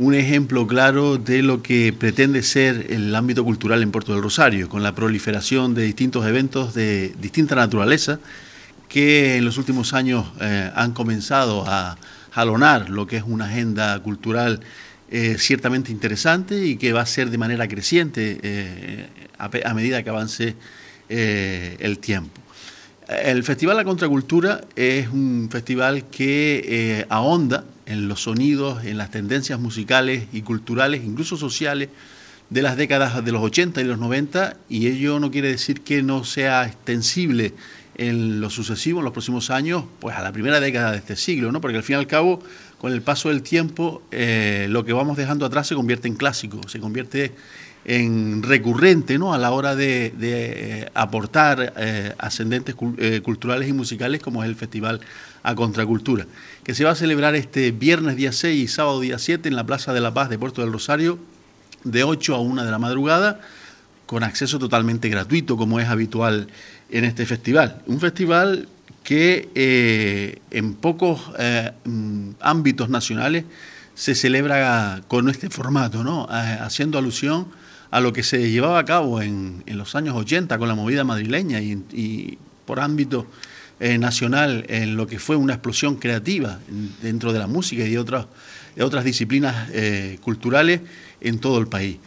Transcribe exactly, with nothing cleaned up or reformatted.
un ejemplo claro de lo que pretende ser el ámbito cultural en Puerto del Rosario, con la proliferación de distintos eventos de distinta naturaleza que en los últimos años eh, han comenzado a jalonar lo que es una agenda cultural eh, ciertamente interesante y que va a ser de manera creciente eh, a, a medida que avance eh, el tiempo. El Festival Acontracultura es un festival que eh, ahonda en los sonidos, en las tendencias musicales y culturales, incluso sociales, de las décadas de los ochenta y los noventa, y ello no quiere decir que no sea extensible en lo sucesivo, en los próximos años, pues a la primera década de este siglo, ¿no? Porque al fin y al cabo, con el paso del tiempo, eh, lo que vamos dejando atrás se convierte en clásico, se convierte en recurrente, ¿no?, a la hora de, de eh, aportar eh, ascendentes eh, culturales y musicales, como es el Festival Acontracultura, que se va a celebrar este viernes día seis y sábado día siete en la Plaza de la Paz de Puerto del Rosario, de ocho a una de la madrugada, con acceso totalmente gratuito, como es habitual en este festival. Un festival que eh, en pocos eh, ámbitos nacionales se celebra con este formato, ¿no?, haciendo alusión a lo que se llevaba a cabo en, en los años ochenta con la movida madrileña y, y por ámbito eh, nacional, en lo que fue una explosión creativa dentro de la música y de otras, de otras disciplinas eh, culturales en todo el país.